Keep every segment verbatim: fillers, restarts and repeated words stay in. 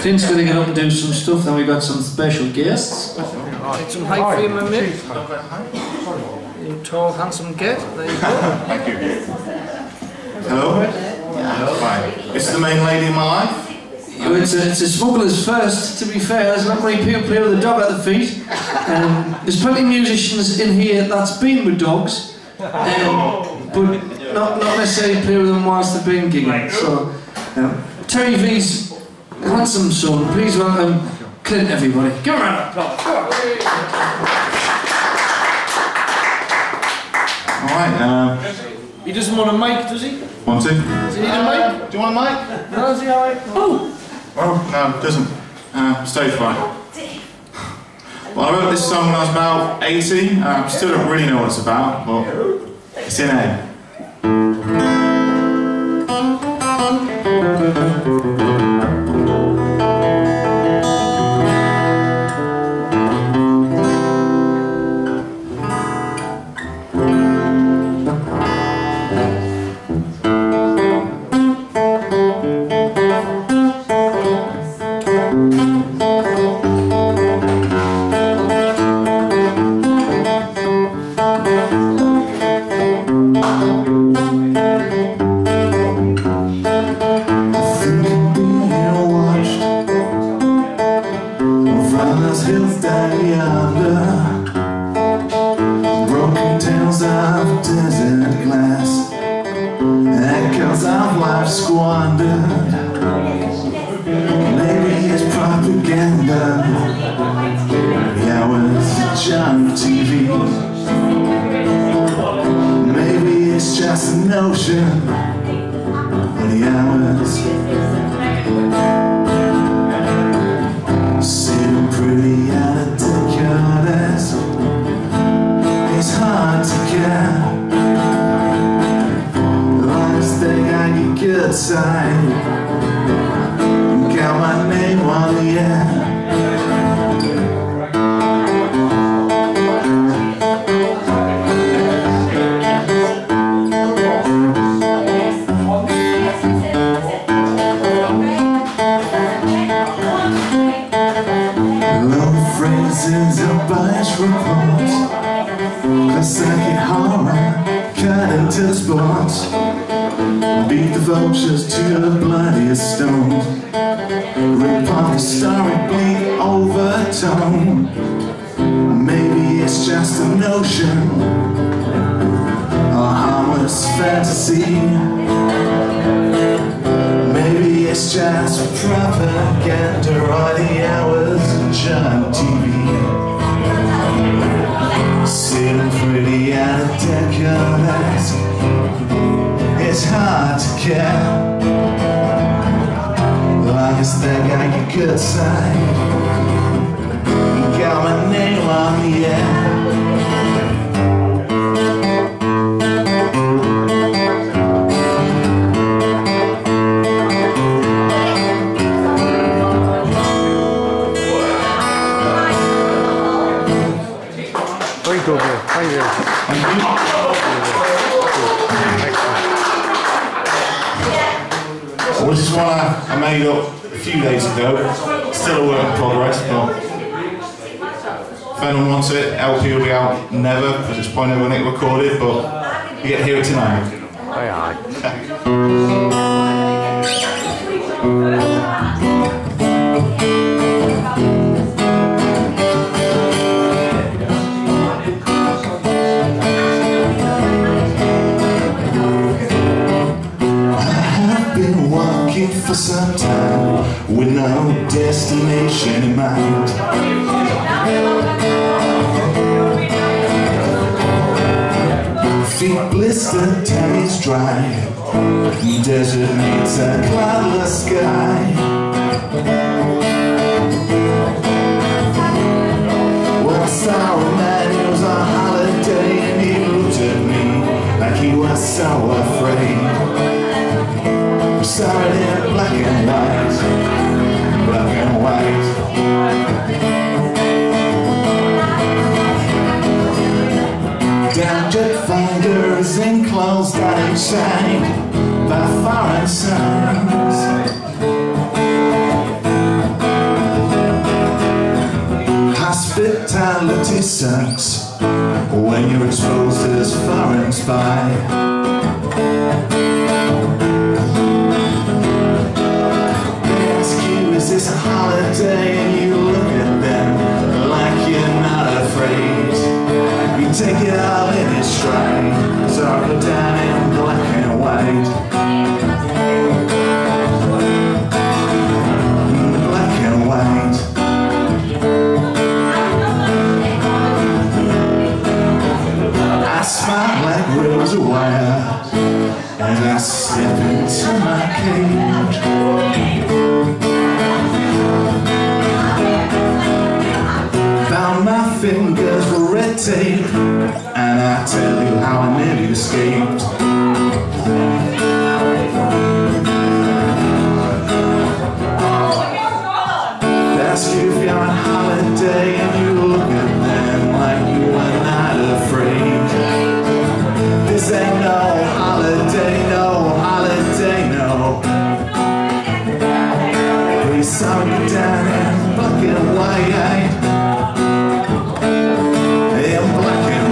Clint's going to get up and do some stuff, then we've got some special guests. Get some height for you, my mate. You tall, handsome git. There you go. Thank you. Hello? Yeah. Fine. It's the main lady in my life. It's a, it's a smuggler's first, to be fair. There's not many people play with a dog at the feet. Um, there's plenty of musicians in here that's been with dogs, um, but not, not necessarily play with them whilst they've been gigging. So, um, Terry V's handsome son, please welcome Clint, everybody. Give him a round of applause. Alright, um... he doesn't want a mic, does he? Want to? Does he need a mic? Do you want a mic? No, is he alright? Oh! Oh, no, doesn't. Uh, stage fright. Well, I wrote this song when I was about eighteen. I um, still don't really know what it's about, but it's in A. By foreign sounds, Hospitality sucks when you're exposed to this foreign spy. The excuse is a holiday and you look at them like you're not afraid. You take it all in its stride, sorry down in black and white. Rose of wire as I step into my cage. Found my fingers were red tape, and I tell you how I nearly escaped. Ask you if you're on holiday and you look at them like you are not afraid. This ain't no holiday, no holiday, no. We saw you down in black and white. In black and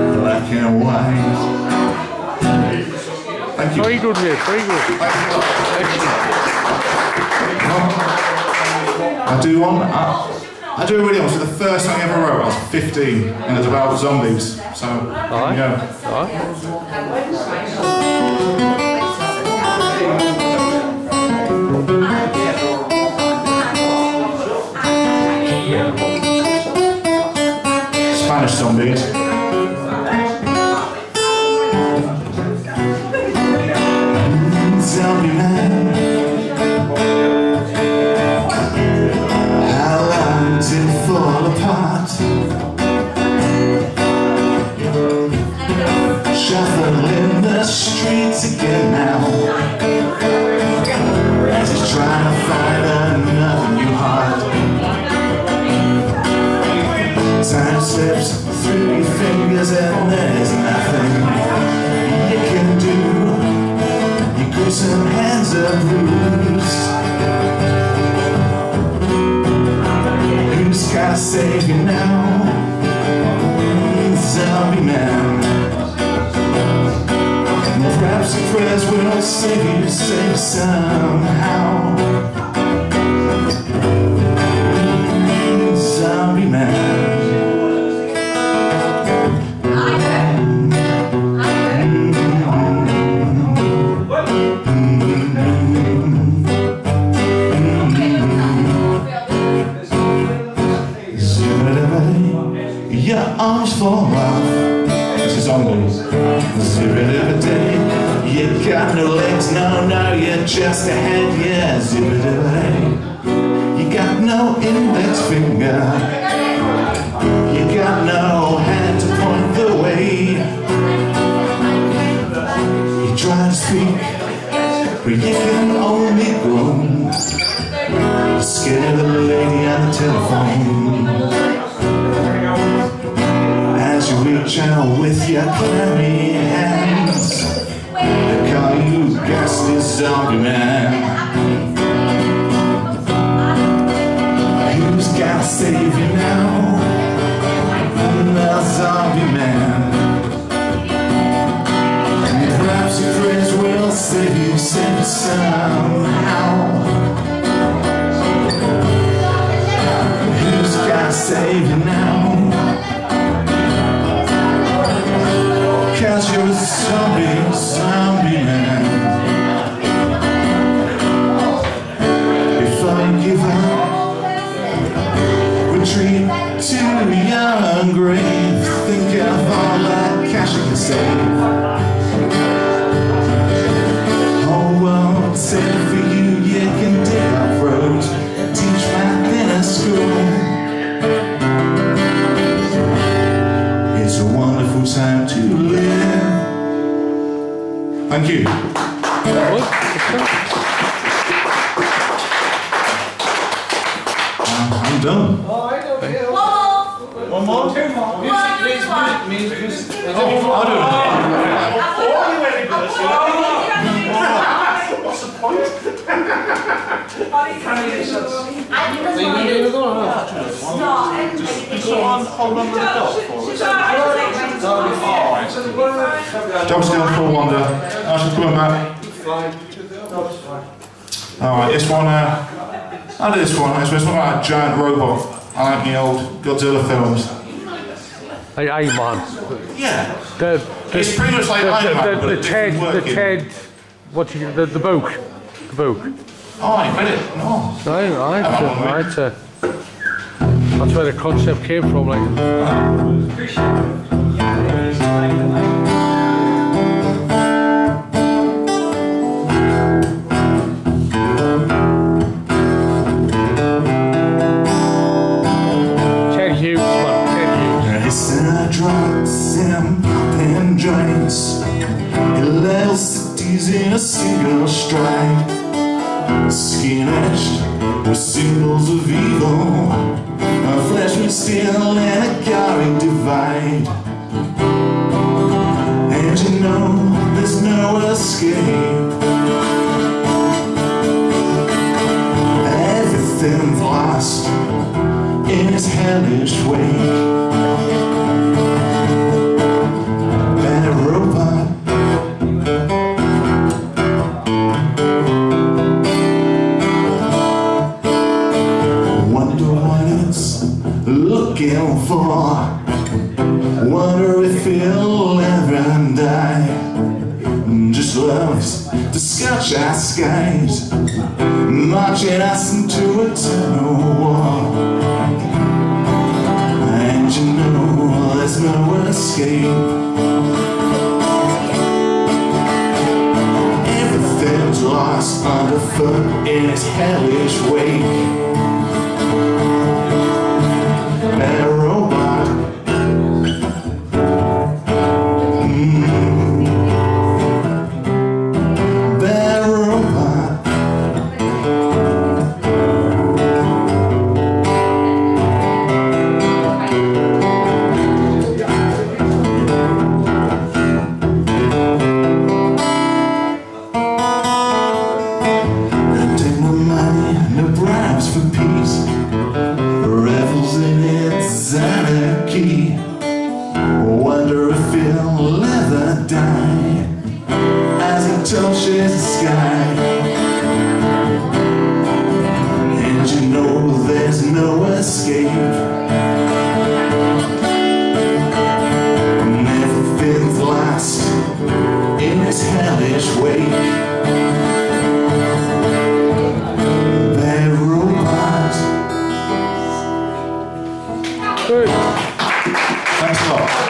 white, black and white. Thank you. Very good, mate. Very good. Excellent. I do one. I I do really honestly, the first song I ever wrote, I was fifteen, and it was about zombies, so right. Here we go. All right. Spanish zombies. Zombie man. Shuffle in the streets again now, as he's trying to find another new heart. Time slips through your fingers and there's nothing you can do. Your gruesome hands are bruised. Who's gotta save you now? Zombie man. Perhaps the prayers will save you, save somehow. Zombie man. Zombie, your arms fall off. Zip-a-dip-a-day, you got no legs, no, no, you're just a head, yeah. Zip-a-dip-a-day, you got no index finger, you got no hand to point the way. You try to speak, but you can only groan. You're scared of the lady on the telephone. Reach out with your clammy hands. They call you ghastly zombie man. Who's gotta save you now? The zombie man. And perhaps your friends will save you, save you somehow. Who's gotta save you now? Cause you're a zombie, zombie man. Before you give up, retreat to your grave. Think of all that cash you can save. Whole world set for you, you can dig up roads, teach math in a school. It's a wonderful time to live. Thank you. Uh, I'm done. Oh, I don't feel. One more? Two more. Music, please, music, music. Oh, I don't know. What's the point? I think there's one. There's one. Just put on hold on to the dog for us. Dog still full wander. I should put him back. Alright, this one, uh, I did this one. It's one like a giant robot. I like the old Godzilla films. Like Amon. Yeah. The, the, it's pretty much like Amon. The, the, the, the Ted, the Ted, what you, the, the book. The book. Oh, I ain't read it. No. No, I ain't read it. That's where the concept came from. Like. Uh, in a single strike, skin etched with symbols of evil, a flesh with steel and a garrick divide. And you know there's no escape, everything's lost in its hellish wake. And a robot for, wonder if he'll ever die, just loves to scotch our skies, marching us into eternal war. And you know there's no escape, everything's lost underfoot in its hellish wake. Thanks a lot.